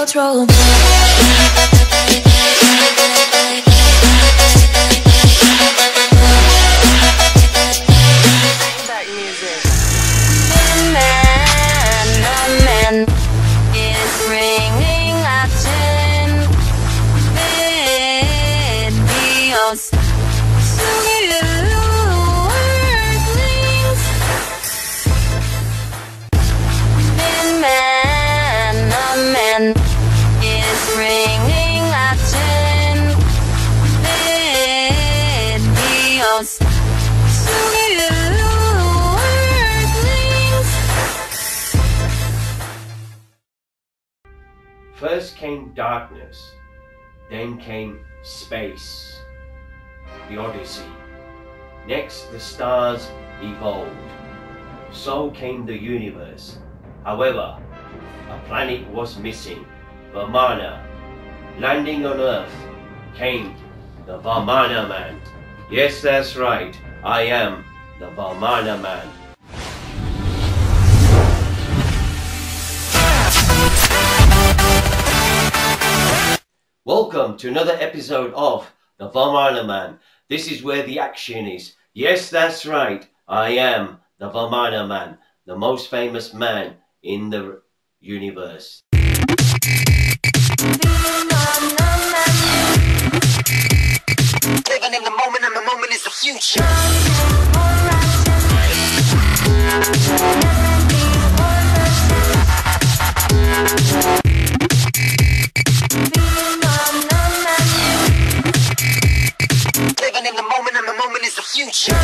outro. First came darkness, then came space, the Odyssey. Next, the stars evolved. So came the universe. However, a planet was missing, Vimana. Landing on Earth came the Vimana Man. Yes, that's right. I am the Vimana Man. Welcome to another episode of The Vimana Man. This is where the action is. Yes, that's right. I am the Vimana Man, the most famous man in the universe. Living in the moment, and the moment is the future. Future.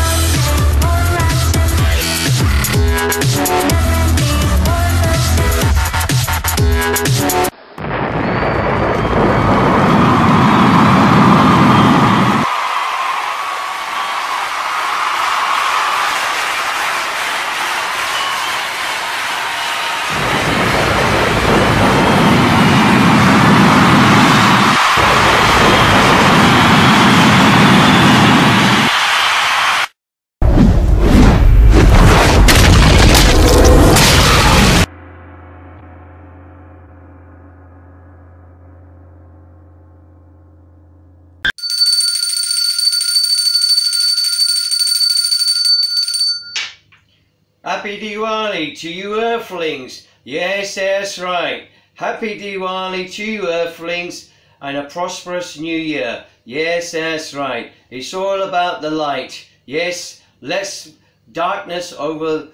Happy Diwali to you Earthlings, yes that's right, Happy Diwali to you Earthlings and a prosperous new year, yes that's right, it's all about the light, yes, less darkness over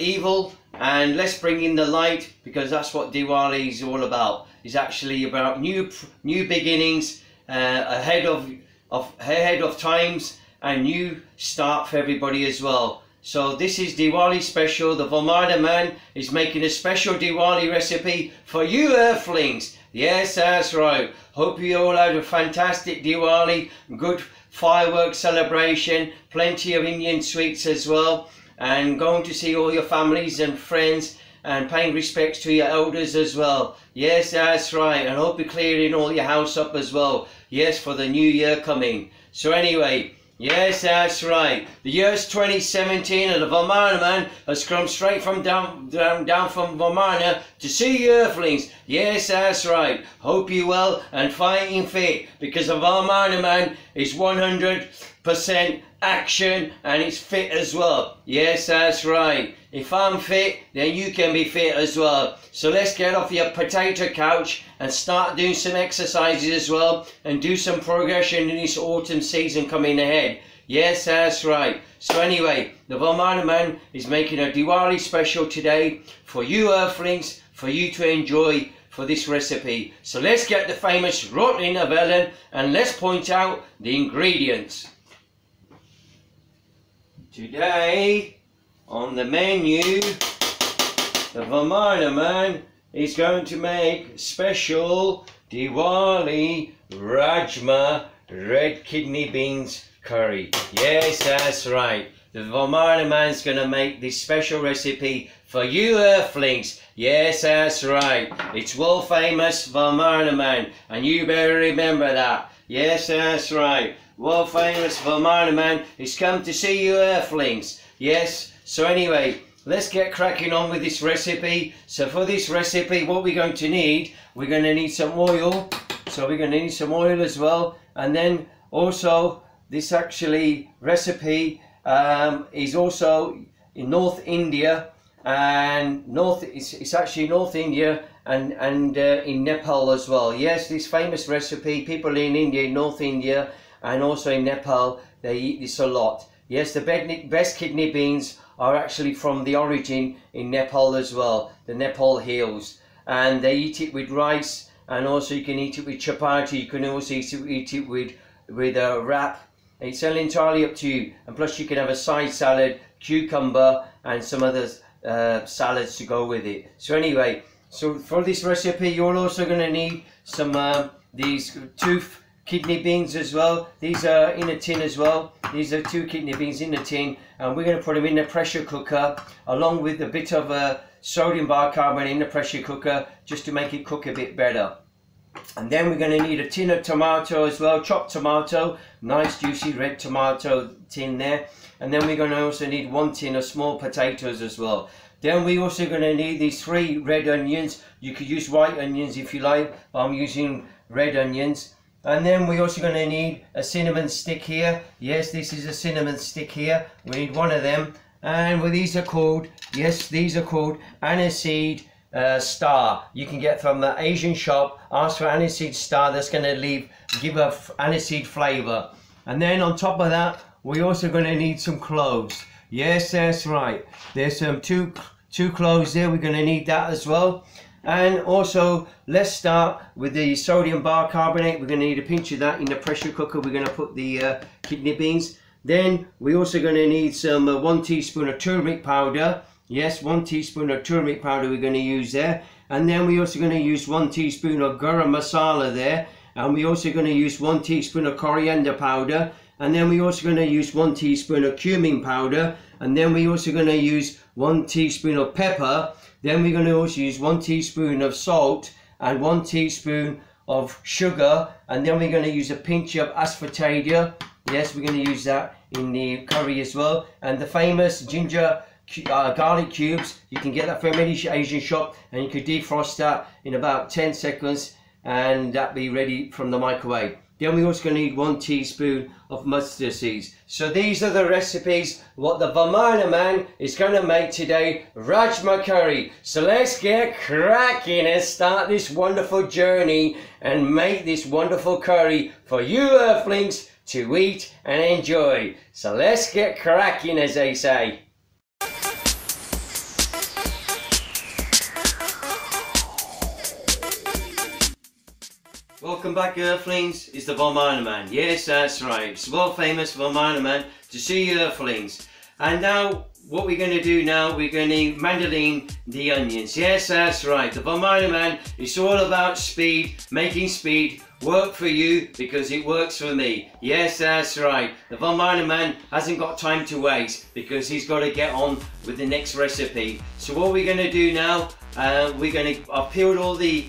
evil and let's bring in the light because that's what Diwali is all about, it's actually about new beginnings ahead of times and new start for everybody as well. So this is Diwali special. The Vimana Man is making a special Diwali recipe for you Earthlings. Yes, that's right. Hope you all had a fantastic Diwali, good fireworks celebration, plenty of Indian sweets as well, and going to see all your families and friends and paying respects to your elders as well. Yes, that's right. And hope you're clearing all your house up as well. Yes, for the new year coming. So anyway, yes, that's right. The year's 2017 and the Vimana Man has come straight from down from Vimana to see you Earthlings. Yes, that's right. Hope you well and fighting fit because the Vimana Man is 100% action and it's fit as well. Yes, that's right. If I'm fit, then you can be fit as well. So let's get off your potato couch and start doing some exercises as well and do some progression in this autumn season coming ahead. Yes, that's right. So anyway, the Vimana Man is making a Diwali special today for you Earthlings, for you to enjoy for this recipe. So let's get the famous Rotling of Ellen and let's point out the ingredients. Today on the menu, the Vimana Man is going to make special Diwali Rajma red kidney beans curry. Yes, that's right. The Vimana Man's going to make this special recipe for you Earthlings. Yes, that's right. It's world famous Vimana Man and you better remember that. Yes, that's right. World famous Vimana Man is come to see you Earthlings. Yes, so anyway, Let's get cracking on with this recipe. So for this recipe, what we're going to need, we're going to need some oil. So we're going to need some oil as well. And then also this actually recipe is also in North India, and it's actually North India and in Nepal as well. Yes, this famous recipe, people in India, in North India and also in Nepal, they eat this a lot. Yes, the best kidney beans are actually from the origin in Nepal as well, the Nepal hills, and they eat it with rice, and also you can eat it with chapati, you can also eat it with a wrap. It's entirely up to you, and plus you can have a side salad, cucumber and some other salads to go with it. So anyway, so for this recipe you're also going to need some these two kidney beans as well. These are in a tin as well. These are two kidney beans in a tin, and we're going to put them in the pressure cooker along with a bit of sodium bicarbonate in the pressure cooker just to make it cook a bit better. And then we're going to need a tin of tomato as well, chopped tomato, nice juicy red tomato tin there. And then we're going to also need one tin of small potatoes as well. Then we're also going to need these 3 red onions. You could use white onions if you like, but I'm using red onions. And then we're also going to need a cinnamon stick here. Yes, this is a cinnamon stick here. We need one of them. And well, these are called, yes, these are called aniseed star. You can get from the Asian shop. Ask for aniseed star. That's going to give a aniseed flavour. And then on top of that, we're also going to need some cloves. Yes, that's right. There's some two cloves there. We're going to need that as well. And also, let's start with the sodium bicarbonate. We're going to need a pinch of that in the pressure cooker. We're going to put the kidney beans. Then we're also going to need some 1 teaspoon of turmeric powder. Yes, 1 teaspoon of turmeric powder we're going to use there. And then we're also going to use 1 teaspoon of garam masala there. And we're also going to use 1 teaspoon of coriander powder. And then we're also going to use 1 teaspoon of cumin powder. And then we're also going to use 1 teaspoon of pepper. Then we're going to also use 1 teaspoon of salt and 1 teaspoon of sugar. And then we're going to use a pinch of asafoetida. Yes, we're going to use that in the curry as well. And the famous ginger garlic cubes, you can get that from any Asian shop, and you could defrost that in about 10 seconds and that be ready from the microwave. Then we're also going to need 1 teaspoon of mustard seeds. So these are the recipes what the Vimana Man is going to make today, Rajma curry. So let's get cracking and start this wonderful journey and make this wonderful curry for you earthlings to eat and enjoy. So let's get cracking, as they say. Welcome back, earthlings. It's the Vimana Man. Yes, that's right. It's the world famous Vimana Man to see earthlings. And now, what we're going to do now, we're going to mandoline the onions. Yes, that's right. The Vimana Man, it's all about speed, making speed work for you because it works for me. Yes, that's right. The Vimana Man hasn't got time to waste because he's got to get on with the next recipe. So what we're going to do now, I've peeled all the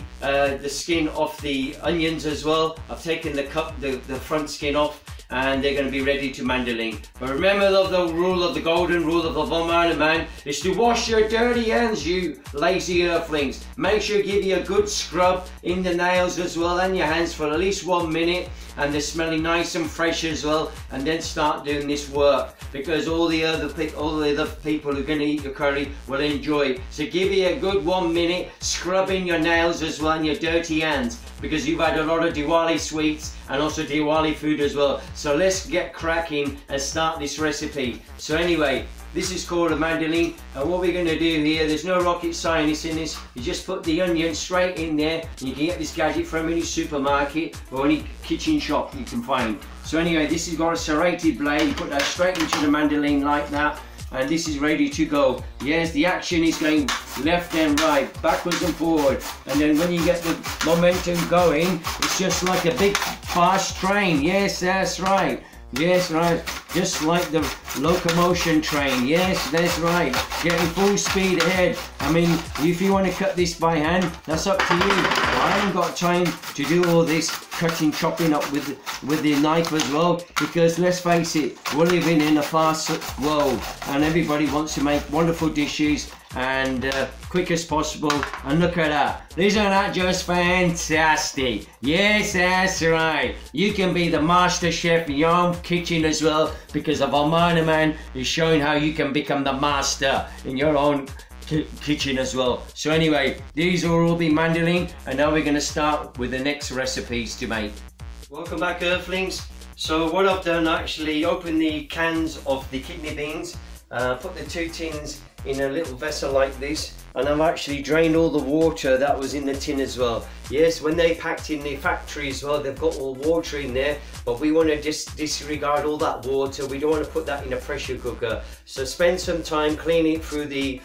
skin off the onions as well. I've taken the front skin off, and they're going to be ready to mandoline. But remember the rule of the golden rule of the Vimana Man is to wash your dirty hands, you lazy earthlings. Make sure you give you a good scrub in the nails as well and your hands for at least 1 minute, and they're smelling nice and fresh as well. And then start doing this work because all the other people who are going to eat your curry will enjoy it. So give you a good 1 minute scrubbing your nails as well and your dirty hands, because you've had a lot of Diwali sweets and also Diwali food as well. So let's get cracking and start this recipe. So anyway, this is called a mandoline, and what we're going to do here, there's no rocket science in this. You just put the onion straight in there, and you can get this gadget from any supermarket or any kitchen shop you can find. So anyway, this has got a serrated blade. You put that straight into the mandoline like that, and this is ready to go. Yes, the action is going left and right, backwards and forward, and then when you get the momentum going, it's just like a big fast train. Yes, that's right. Yes, right. just like the locomotion train. Yes, that's right, getting full speed ahead. I mean, if you want to cut this by hand, that's up to you. I haven't got time to do all this cutting, chopping up with the knife as well, because let's face it, we're living in a fast world and everybody wants to make wonderful dishes and quick as possible. And look at that, these are not just fantastic. Yes, that's right, you can be the master chef in your own kitchen as well, because the Vimana Man is showing how you can become the master in your own kitchen as well. So anyway, these will all be mandolin, and now we're going to start with the next recipes to make. Welcome back, earthlings. So what I've done, I actually opened the cans of the kidney beans, put the two tins in a little vessel like this, and I've actually drained all the water that was in the tin as well. Yes, when they packed in the factory as well, they've got all water in there, but we want to just disregard all that water. We don't want to put that in a pressure cooker. So spend some time cleaning through the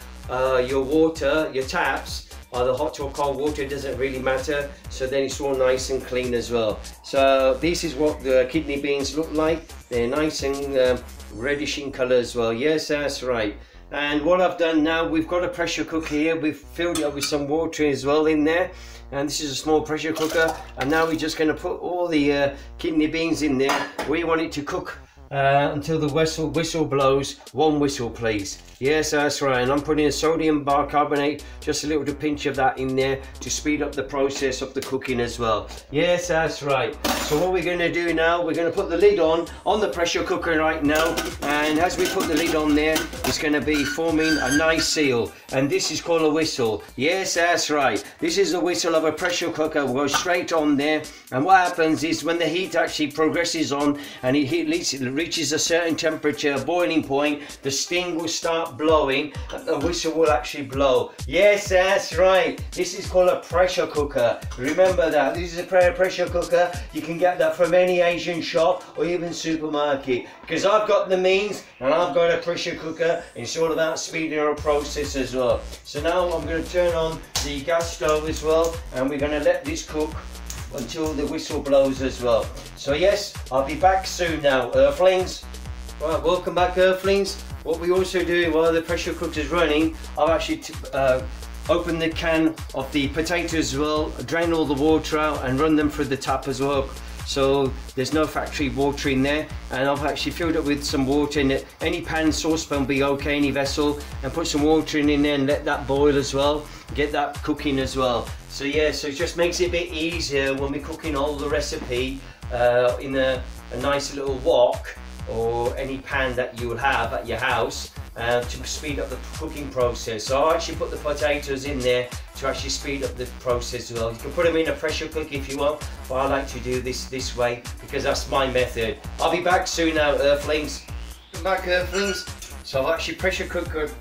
your water, your taps, or the hot or cold water, doesn't really matter. So then it's all nice and clean as well. So this is what the kidney beans look like. They're nice and reddish in color as well. Yes, that's right. And what I've done now, we've got a pressure cooker here. We've filled it up with some water as well in there. And this is a small pressure cooker. And now we're just going to put all the kidney beans in there. We want it to cook until the whistle blows. One whistle, please. Yes, that's right. And I'm putting a sodium bicarbonate, just a little pinch of that in there to speed up the process of the cooking as well. Yes, that's right. So what we're going to do now, we're going to put the lid on the pressure cooker right now, and as we put the lid on there, it's going to be forming a nice seal, and this is called a whistle. Yes, that's right, this is the whistle of a pressure cooker. We'll go straight on there, and what happens is when the heat actually progresses on and it reaches a certain temperature, boiling point, the sting will start blowing, the whistle will actually blow. Yes, that's right, this is called a pressure cooker. Remember that, this is a pressure cooker. You can get that from any Asian shop or even supermarket, because I've got the means and I've got a pressure cooker, and it's all about speeding our process as well. So now I'm going to turn on the gas stove as well, and we're going to let this cook until the whistle blows as well. So yes, I'll be back soon now, earthlings. Right, welcome back, earthlings. What we also do while the pressure cooker is running, I've actually open the can of the potatoes as well, drain all the water out and run them through the tap as well, so there's no factory water in there. And I've actually filled it with some water in it. Any pan, saucepan be okay, any vessel, and put some water in there and let that boil as well, get that cooking as well. So yeah, so it just makes it a bit easier when we're cooking all the recipe in a nice little wok or any pan that you'll have at your house, to speed up the cooking process. So I actually put the potatoes in there to actually speed up the process as well. You can put them in a pressure cooker if you want, but I like to do this way because that's my method. I'll be back soon now, earthlings. Come back, earthlings. So I've actually pressure cookered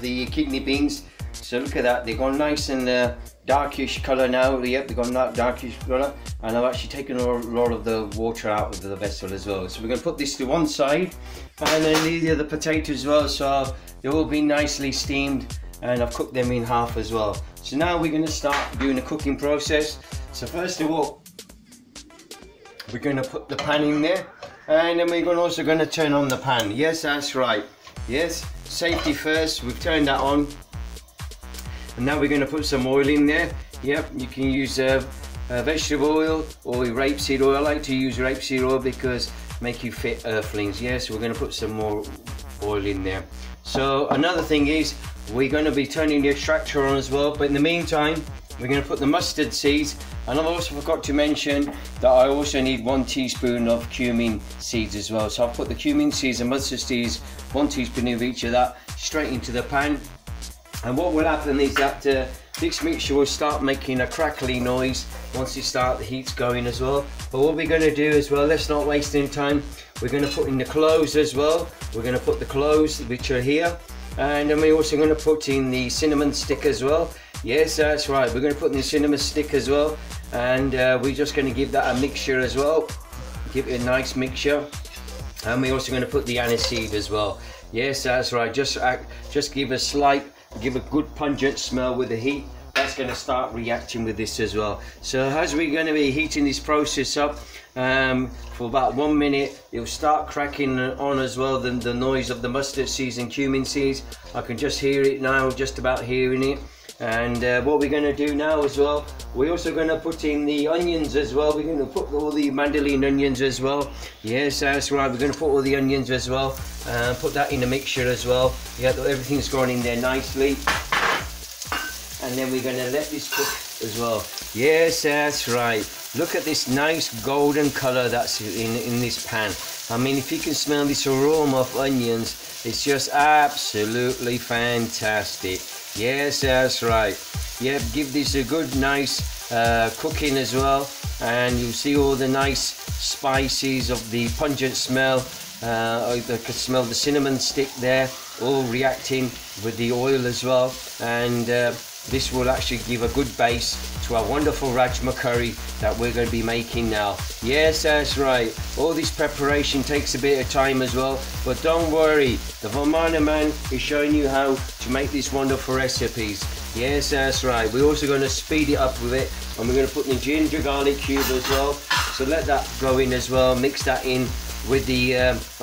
the kidney beans. So look at that, they've gone nice and darkish colour now. Yep, they've gone that darkish colour, and I've actually taken a lot of the water out of the vessel as well. So we're going to put this to one side, and then these are the potatoes as well. So they've all been nicely steamed, and I've cooked them in half as well. So now we're going to start doing the cooking process. So first of all, we're going to put the pan in there, and then we're also going to turn on the pan. Yes, that's right. Yes, safety first, we've turned that on. And now we're going to put some oil in there. Yep, you can use vegetable oil or rapeseed oil. I like to use rapeseed oil because make you fit, earthlings. Yes, we're going to put some more oil in there. So another thing is we're going to be turning the extractor on as well, but in the meantime we're going to put the mustard seeds. And I've also forgot to mention that I also need 1 teaspoon of cumin seeds as well. So I've put the cumin seeds and mustard seeds, 1 teaspoon of each of that, straight into the pan. And what will happen is that this mixture will start making a crackly noise once you start, the heat's going as well. But what we're going to do as well, let's not waste any time, we're going to put in the cloves as well. We're going to put the cloves which are here, and then we're also going to put in the cinnamon stick as well. Yes, that's right, we're going to put in the cinnamon stick as well, and we're just going to give that a mixture as well, give it a nice mixture. And we're also going to put the aniseed as well. Yes, that's right, just give a good pungent smell with the heat. That's that's going to start reacting with this as well. So as we're going to be heating this process up for about 1 minute, it'll start cracking on as well, the noise of the mustard seeds and cumin seeds. I can just hear it now, just about hearing it. And what we're going to do now as well, we're also going to put in the onions as well. We're going to put all the mandolin onions as well. Yes, that's right, we're going to put all the onions as well. Put that in the mixture as well. Yeah, everything's gone in there nicely. And then we're going to let this cook as well. Yes, that's right. Look at this nice golden colour that's in this pan. I mean, if you can smell this aroma of onions, it's just absolutely fantastic. Yes, that's right. Yep, give this a good nice cooking as well, and you'll see all the nice spices of the pungent smell. I could smell the cinnamon stick there, all reacting with the oil as well, and this will actually give a good base to our wonderful Rajma curry that we're going to be making now. Yes, that's right. All this preparation takes a bit of time as well, but don't worry, the Vimana Man is showing you how to make these wonderful recipes. Yes, that's right. We're also going to speed it up with it, and we're going to put the ginger garlic cube as well. So let that go in as well, mix that in with the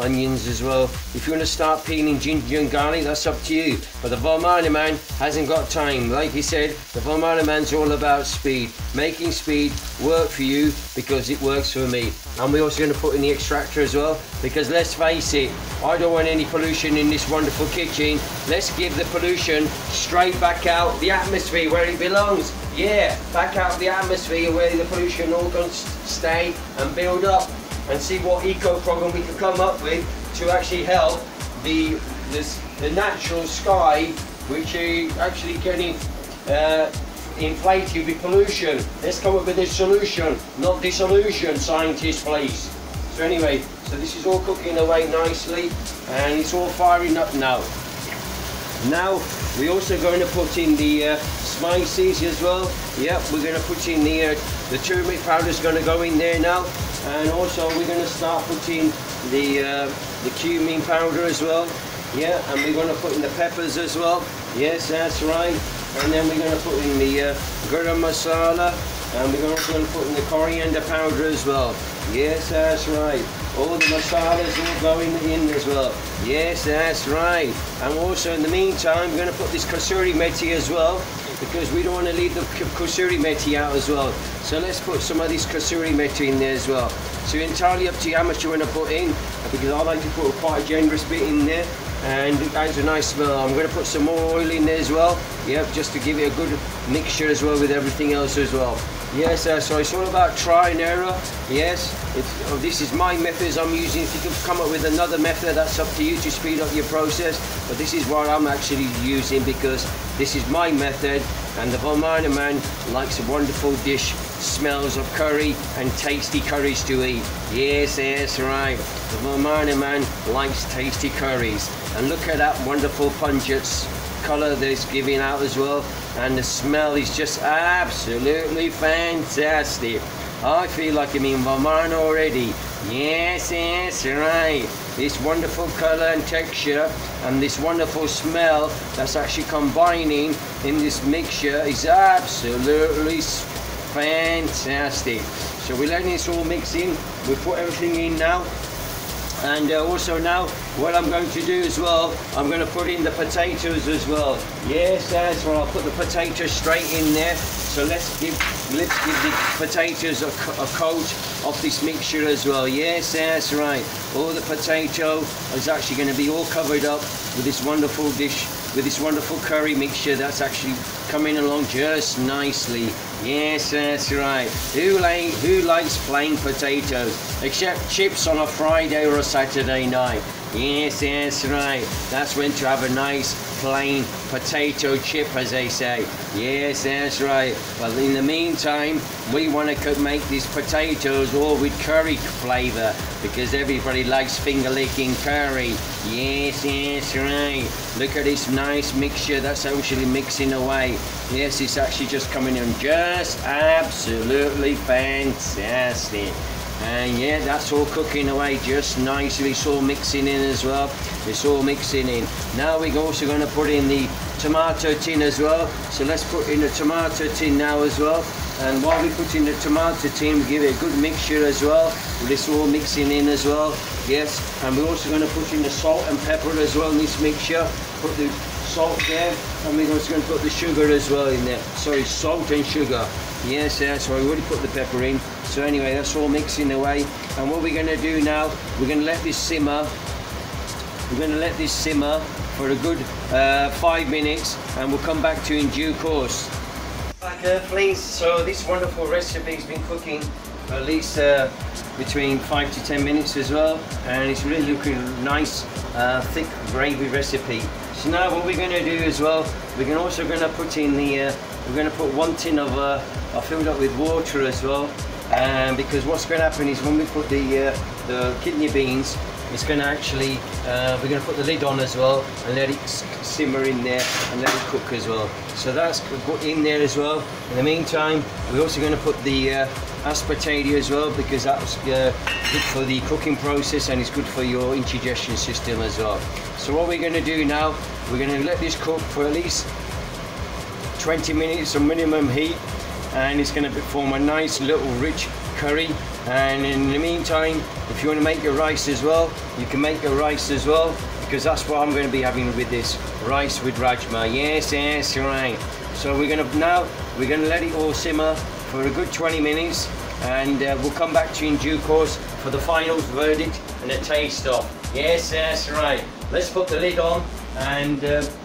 onions as well. If you want to start peeling ginger and garlic, that's up to you, but the Vimana Man hasn't got time. Like he said, the Vimana Man's all about speed, making speed work for you, because it works for me. And we're also going to put in the extractor as well, because let's face it, I don't want any pollution in this wonderful kitchen. Let's give the pollution straight back out the atmosphere where it belongs. Yeah, back out the atmosphere where the pollution all can stay and build up, and see what eco program we can come up with to actually help the natural sky, which is actually getting inflated with pollution. Let's come up with a solution, not dissolution, scientists, please. So anyway, so this is all cooking away nicely, and it's all firing up now. Now we're also going to put in the spices as well. Yep, we're going to put in the turmeric powder is going to go in there now, and also we're going to start putting the cumin powder as well. Yeah, and we're going to put in the peppers as well. Yes, that's right. And then we're going to put in the garam masala, and we're also going to put in the coriander powder as well. Yes, that's right. All the masalas all going in as well. Yes, that's right. And also in the meantime, we're going to put this kasuri methi as well, because we don't want to leave the kasuri methi out as well. So let's put some of this kasuri methi in there as well. So entirely up to you how much you want to put in, because I like to put quite a generous bit in there, and it adds a nice smell. I'm going to put some more oil in there as well. Yep, just to give it a good mixture as well with everything else as well. Yes, so it's all about try and error. Yes, this is my methods I'm using. If you can come up with another method, that's up to you to speed up your process, but this is what I'm actually using, because this is my method, and the Vimana Man likes a wonderful dish, smells of curry and tasty curries to eat. Yes, that's right, the Vimana Man likes tasty curries, and look at that wonderful pungent colour that's giving out as well, and the smell is just absolutely fantastic. I feel like I'm in Vimana already. Yes, yes, right. This wonderful colour and texture and this wonderful smell that's actually combining in this mixture is absolutely fantastic. So we're letting this all mix in. We put everything in now. And also now, what I'm going to do as well, I'm going to put in the potatoes as well. Yes, that's right. I'll put the potatoes straight in there. So let's give the potatoes a coat of this mixture as well. Yes, that's right. All the potato is actually going to be all covered up with this wonderful dish, with this wonderful curry mixture that's actually coming along just nicely. Yes, that's right. Who likes plain potatoes? Except chips on a Friday or a Saturday night. Yes, that's right. That's when to have a nice plain potato chip, as they say. Yes, that's right. But in the meantime, we want to make these potatoes all with curry flavour, because everybody likes finger licking curry. Yes, that's right. Look at this nice mixture that's actually mixing away. Yes, it's actually just coming in just absolutely fantastic. And yeah, that's all cooking away just nicely. It's all mixing in as well. It's all mixing in. Now we're also going to put in the tomato tin as well. So let's put in the tomato tin now as well. And while we put in the tomato tin, we give it a good mixture as well. This all mixing in as well. Yes, and we're also going to put in the salt and pepper as well in this mixture. Put the salt there, and we're also going to put the sugar as well in there. Sorry, salt and sugar. Yes, that's why we already put the pepper in. So anyway, that's all mixing away. And what we're going to do now, we're going to let this simmer. We're going to let this simmer for a good 5 minutes, and we'll come back to you in due course. Like earthlings, so this wonderful recipe's been cooking at least between 5 to 10 minutes as well, and it's really looking nice, thick gravy recipe. So now what we're going to do as well, we're also going to put in the, we're going to put one tin of, I filled up with water as well, because what's going to happen is when we put the kidney beans, it's going to actually, we're going to put the lid on as well and let it simmer in there and let it cook as well. So that's put in there as well. In the meantime, we're also going to put the asafoetida as well, because that's good for the cooking process and it's good for your indigestion system as well. So what we're going to do now, we're going to let this cook for at least 20 minutes on minimum heat, and it's going to form a nice little rich curry. And in the meantime, if you want to make your rice as well, you can make your rice as well, because that's what I'm going to be having with this rice with Rajma. Yes, yes, right. So we're going to now, we're going to let it all simmer for a good 20 minutes, and we'll come back to you in due course for the final verdict and a taste off. Yes, yes, right. Let's put the lid on and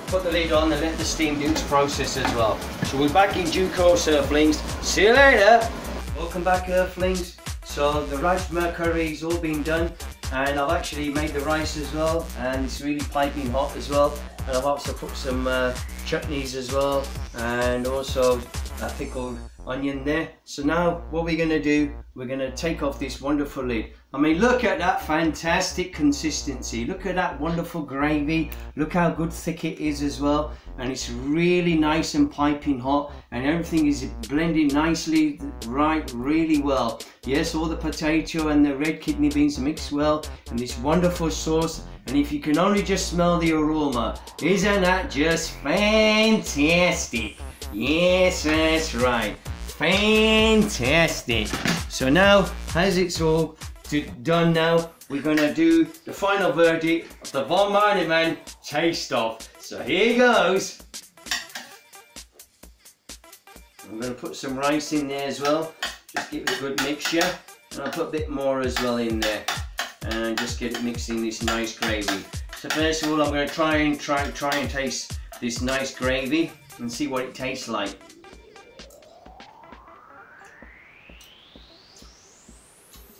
put the lid on and let the steam do its process as well. So we're back in due course, earthlings. See you later. Welcome back, earthlings. So the Rajma curry's all been done, and I've actually made the rice as well, and it's really piping hot as well. And I've also put some chutneys as well, and also a pickled onion there. So now what we're going to do, we're going to take off this wonderful lid. I mean, look at that fantastic consistency, look at that wonderful gravy, look how good thick it is as well, and it's really nice and piping hot, and everything is blending nicely, right, really well. Yes, all the potato and the red kidney beans mix well and this wonderful sauce, and if you can only just smell the aroma, isn't that just fantastic? Yes, that's right. Fantastic. So now, as it's all done now, we're going to do the final verdict of the Vimana Man taste off. So here goes. I'm going to put some rice in there as well. Just give it a good mixture. And I'll put a bit more as well in there. And just get it mixing this nice gravy. So first of all, I'm going to try and taste this nice gravy and see what it tastes like.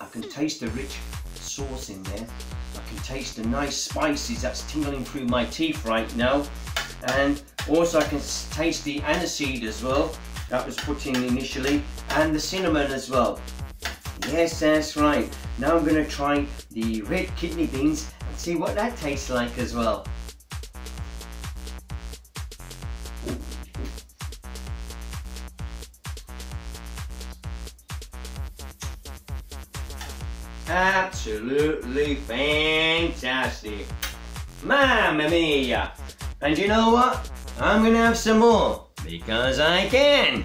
I can taste the rich sauce in there. I can taste the nice spices that's tingling through my teeth right now. And also I can taste the aniseed as well, that was put in initially, and the cinnamon as well. Yes, that's right. Now I'm going to try the red kidney beans and see what that tastes like as well. Absolutely fantastic. Mamma mia! And you know what? I'm gonna have some more because I can.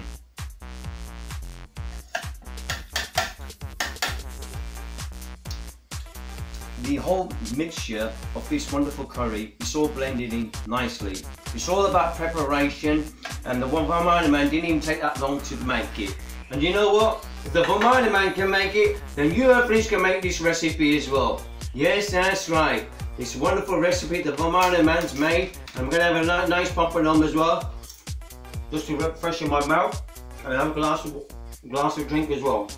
The whole mixture of this wonderful curry is all blended in nicely. It's all about preparation, and the Vimana Man didn't even take that long to make it. And you know what? If the Vimana Man can make it, then you earthlings can make this recipe as well. Yes, that's right. It's a wonderful recipe the Vimana Man's made. I'm going to have a nice poppadom as well, just to freshen my mouth, and have a glass of drink as well.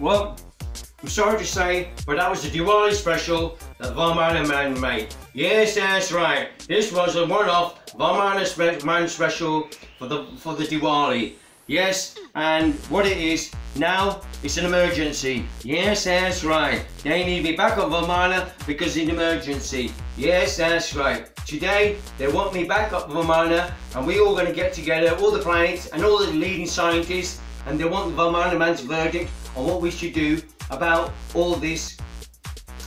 Well, I'm sorry to say, but that was the Diwali special that Vimana Man made. Yes, that's right. This was a one-off Vimana Man special for the Diwali. Yes, and what it is now, it's an emergency. Yes, that's right. They need me back on Vimana because it's an emergency. Yes, that's right. Today they want me back up Vimana, and we're all going to get together, all the planets and all the leading scientists, and they want the Vimana Man's verdict on what we should do about all this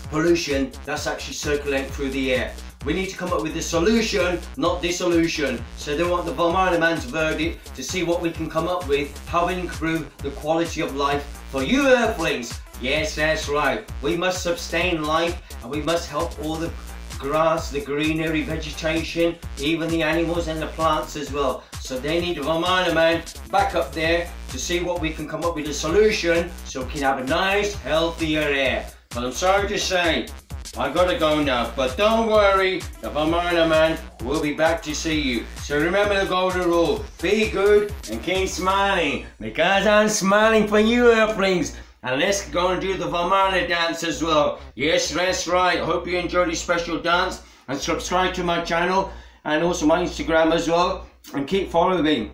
pollution that's actually circulating through the air. We need to come up with the solution, not dissolution. So they want the Vimana Man's verdict to see what we can come up with, how we improve the quality of life for you earthlings. Yes, that's right. We must sustain life and we must help all the grass, the greenery, vegetation, even the animals and the plants as well. So they need Vimana Man back up there to see what we can come up with a solution so we can have a nice, healthier air. But I'm sorry to say, I gotta go now, but don't worry, the Vimana Man will be back to see you. So remember the golden rule, be good and keep smiling, because I'm smiling for you earthlings. And let's go and do the Vimana dance as well. Yes, that's right. I hope you enjoyed this special dance and subscribe to my channel and also my Instagram as well. And keep following me.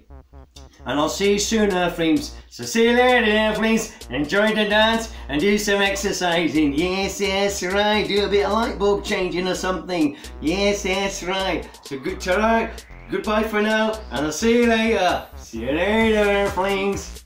And I'll see you soon, earthlings. So see you later, earthlings. Enjoy the dance and do some exercising. Yes, that's right. Do a bit of light bulb changing or something. Yes, that's right. So good to right. Goodbye for now and I'll see you later. See you later, earthlings.